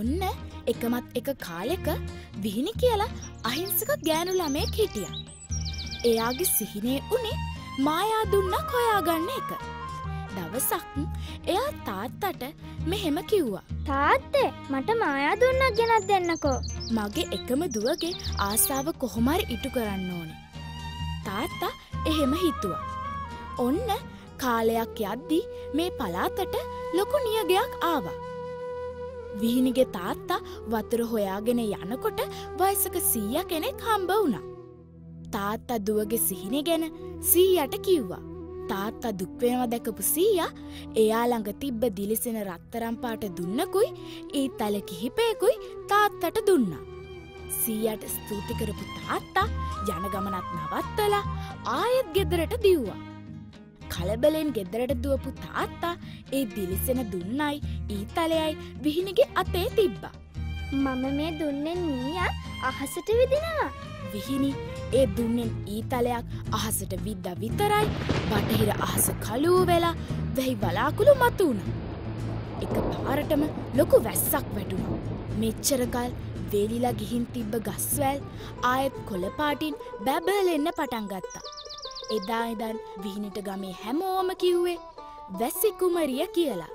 ඔන්න එකමත් එක කාලෙක විහිණි කියලා අහිංසක ගෑනු ළමෙක් හිටියා. එයාගේ සිහිනේ උනේ මායා දුන්නක් හොයාගන්න එක. දවසක් එයා තාත්තට මෙහෙම කිව්වා. තාත්තේ මට මායා දුන්නක් ගෙනත් දෙන්නකෝ. මගේ එකම දුවගේ ආසාව කොහොම හරි ඉටු කරන්න ඕනේ. තාත්තා එහෙම හිතුවා. ඔන්න කාලයක් යද්දී මේ පළාතට ලොකු නියගයක් ආවා. විහිණිගේ තාත්තා වතුර හොයාගෙන යනකොට වයසක 100 කෙනෙක් හම්බ වුණා. තාත්තා දුවගේ සිහිනේ ගැන 100ට කිව්වා. තාත්තා දුක් වෙනවා දැකපු 100 එයා ළඟ තිබ්බ දිලිසෙන රත්තරන් පාට දුන්නකුයි ඊතල කිහිපයකුයි තාත්තට දුන්නා. 100ට ස්තුති කරපු තාත්තා යන ගමනක් නවත්තලා ආයෙත් ගෙදරට දිව්වා. කලබලෙන් ගෙදරට දුවපු තාත්තා ඒ දිලිසෙන දුන්නයි ඊතලයයි විහිණිගේ අතේ තිබ්බා. මම මේ දුන්නේ නීයා අහසට විදිනවා. විහිණි ඒ දුන්නේ ඊතලයක් අහසට විද්දා විතරයි බටහිර අහස කළුව වෙලා වෙයි බලාකුළු මතුණා. එකපාරටම ලොකු වැස්සක් වැටුණා. මෙච්චරකල් වේලිලා ගිහින් තිබ්බ ගස්වැල් ආයෙත් කොළ පාටින් බබලෙන්න පටන් ගත්තා. එදා ඉඳන් විහිණිට ගමේ හැමෝම කිව්වේ වැසි කුමරිය කියලා.